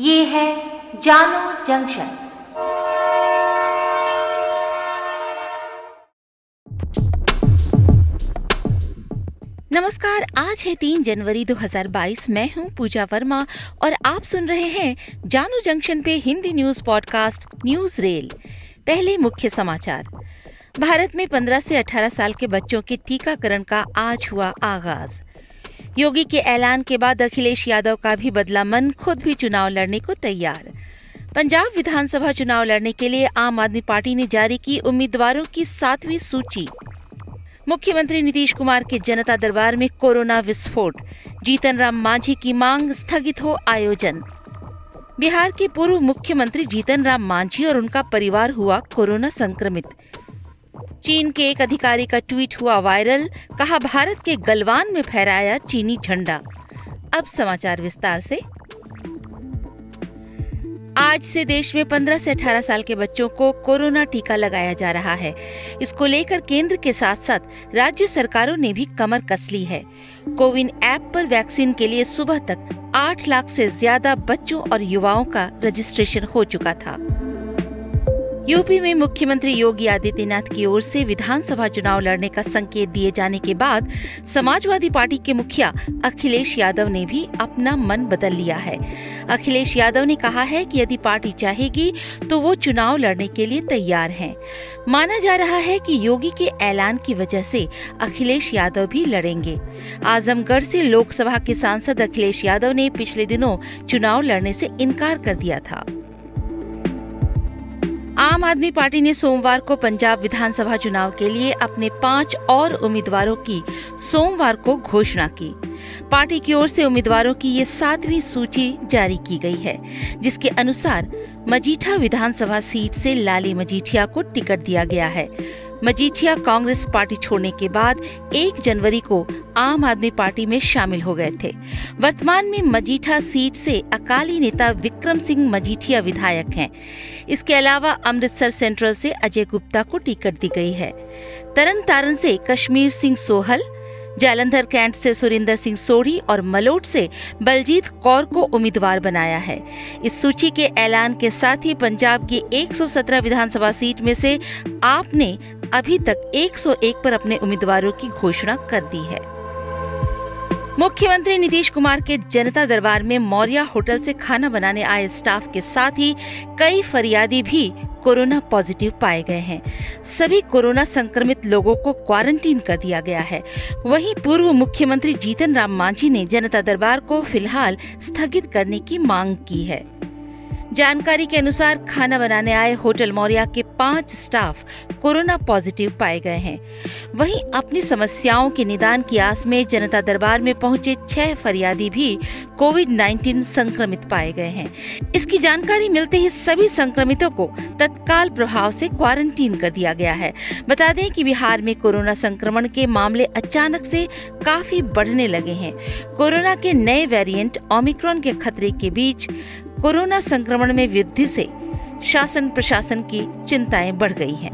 ये है जानो जंक्शन। नमस्कार, आज है 3 जनवरी 2022। मैं हूं पूजा वर्मा और आप सुन रहे हैं जानो जंक्शन पे Hindi news podcast news rail. पहले मुख्य समाचार। भारत में 15 से 18 साल के बच्चों के टीकाकरण का आज हुआ आगाज। योगी के ऐलान के बाद अखिलेश यादव का भी बदला मन, खुद भी चुनाव लड़ने को तैयार। पंजाब विधानसभा चुनाव लड़ने के लिए आम आदमी पार्टी ने जारी की उम्मीदवारों की 7वीं सूची। मुख्यमंत्री नीतीश कुमार के जनता दरबार में कोरोना विस्फोट, जीतन राम मांझी की मांग स्थगित हो आयोजन। बिहार के पूर्व मुख्यमंत्री जीतन राम मांझी और उनका परिवार हुआ कोरोना संक्रमित। चीन के एक अधिकारी का ट्वीट हुआ वायरल, कहा भारत के गलवान में फहराया चीनी झंडा। अब समाचार विस्तार से। आज से देश में 15 से 18 साल के बच्चों को कोरोना टीका लगाया जा रहा है। इसको लेकर केंद्र के साथ साथ राज्य सरकारों ने भी कमर कस ली है। कोविन ऐप पर वैक्सीन के लिए सुबह तक 8 लाख से ज्यादा बच्चों और युवाओं का रजिस्ट्रेशन हो चुका था। यूपी में मुख्यमंत्री योगी आदित्यनाथ की ओर से विधानसभा चुनाव लड़ने का संकेत दिए जाने के बाद समाजवादी पार्टी के मुखिया अखिलेश यादव ने भी अपना मन बदल लिया है। अखिलेश यादव ने कहा है कि यदि पार्टी चाहेगी तो वो चुनाव लड़ने के लिए तैयार हैं। माना जा रहा है कि योगी के ऐलान की वजह से अखिलेश यादव भी लड़ेंगे। आजमगढ़ से लोकसभा के सांसद अखिलेश यादव ने पिछले दिनों चुनाव लड़ने से इनकार कर दिया था। आम आदमी पार्टी ने सोमवार को पंजाब विधानसभा चुनाव के लिए अपने 5 और उम्मीदवारों की सोमवार को घोषणा की। पार्टी की ओर से उम्मीदवारों की ये 7वीं सूची जारी की गई है, जिसके अनुसार मजीठा विधानसभा सीट से लाली मजीठिया को टिकट दिया गया है। मजीठिया कांग्रेस पार्टी छोड़ने के बाद 1 जनवरी को आम आदमी पार्टी में शामिल हो गए थे। वर्तमान में मजीठा सीट से अकाली नेता विक्रम सिंह मजीठिया विधायक हैं। इसके अलावा अमृतसर सेंट्रल से अजय गुप्ता को टिकट दी गई है। तरन तारण से कश्मीर सिंह सोहल, जालंधर कैंट से सुरेंद्र सिंह सोढ़ी और मलोट से बलजीत कौर को उम्मीदवार बनाया है। इस सूची के ऐलान के साथ ही पंजाब की 117 विधानसभा सीट में से आप ने अभी तक 101 पर अपने उम्मीदवारों की घोषणा कर दी है। मुख्यमंत्री नीतीश कुमार के जनता दरबार में मौर्या होटल से खाना बनाने आए स्टाफ के साथ ही कई फरियादी भी कोरोना पॉजिटिव पाए गए हैं। सभी कोरोना संक्रमित लोगों को क्वारंटीन कर दिया गया है। वहीं पूर्व मुख्यमंत्री जीतन राम मांझी ने जनता दरबार को फिलहाल स्थगित करने की मांग की है। जानकारी के अनुसार खाना बनाने आए होटल मौर्या के 5 स्टाफ कोरोना पॉजिटिव पाए गए हैं। वहीं अपनी समस्याओं के निदान की आस में जनता दरबार में पहुंचे 6 फरियादी भी कोविड-19 संक्रमित पाए गए हैं। इसकी जानकारी मिलते ही सभी संक्रमितों को तत्काल प्रभाव से क्वारंटीन कर दिया गया है। बता दें कि बिहार में कोरोना संक्रमण के मामले अचानक से काफी बढ़ने लगे हैं। कोरोना के नए वेरिएंट ओमिक्रॉन के खतरे के बीच कोरोना संक्रमण में वृद्धि से शासन प्रशासन की चिंताएं बढ़ गई हैं।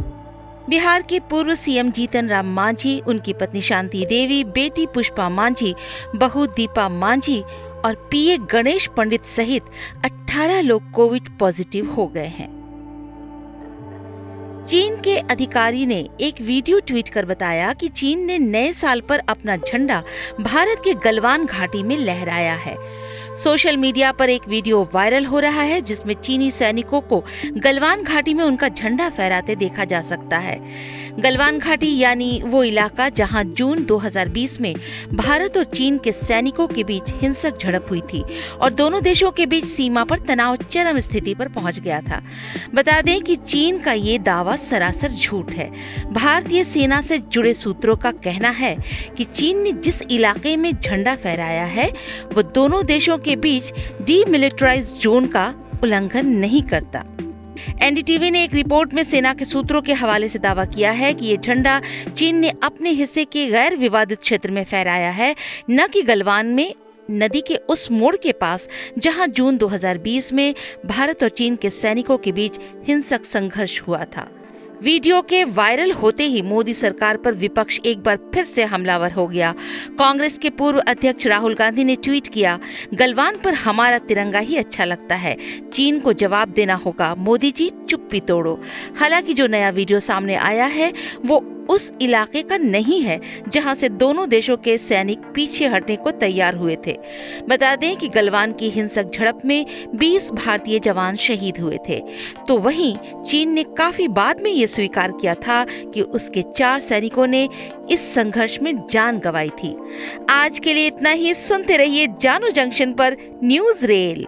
बिहार के पूर्व सीएम जीतन राम मांझी, उनकी पत्नी शांति देवी, बेटी पुष्पा मांझी, बहू दीपा मांझी और पीए गणेश पंडित सहित 18 लोग कोविड पॉजिटिव हो गए हैं। चीन के अधिकारी ने एक वीडियो ट्वीट कर बताया कि चीन ने नए साल पर अपना झंडा भारत के गलवान घाटी में लहराया है। सोशल मीडिया पर एक वीडियो वायरल हो रहा है, जिसमें चीनी सैनिकों को गलवान घाटी में उनका झंडा फहराते देखा जा सकता है। गलवान घाटी यानी वो इलाका जहां जून 2020 में भारत और चीन के सैनिकों के बीच हिंसक झड़प हुई थी और दोनों देशों के बीच सीमा पर तनाव चरम स्थिति पर पहुंच गया था। बता दें कि चीन का ये दावा सरासर झूठ है। भारतीय सेना से जुड़े सूत्रों का कहना है कि चीन ने जिस इलाके में झंडा फहराया है वो दोनों देशों के बीच डीमिलिटराइज्ड जोन का उल्लंघन नहीं करता। एनडीटीवी ने एक रिपोर्ट में सेना के सूत्रों के हवाले से दावा किया है कि ये झंडा चीन ने अपने हिस्से के गैर विवादित क्षेत्र में फहराया है, न कि गलवान में नदी के उस मोड़ के पास जहां जून 2020 में भारत और चीन के सैनिकों के बीच हिंसक संघर्ष हुआ था। वीडियो के वायरल होते ही मोदी सरकार पर विपक्ष एक बार फिर से हमलावर हो गया। कांग्रेस के पूर्व अध्यक्ष राहुल गांधी ने ट्वीट किया, गलवान पर हमारा तिरंगा ही अच्छा लगता है, चीन को जवाब देना होगा, मोदी जी चुप्पी तोड़ो। हालांकि जो नया वीडियो सामने आया है वो उस इलाके का नहीं है जहां से दोनों देशों के सैनिक पीछे हटने को तैयार हुए थे। बता दें कि गलवान की हिंसक झड़प में 20 भारतीय जवान शहीद हुए थे। तो वहीं चीन ने काफी बाद में ये स्वीकार किया था कि उसके 4 सैनिकों ने इस संघर्ष में जान गंवाई थी। आज के लिए इतना ही। सुनते रहिए जानो जंक्शन पर न्यूज रेल।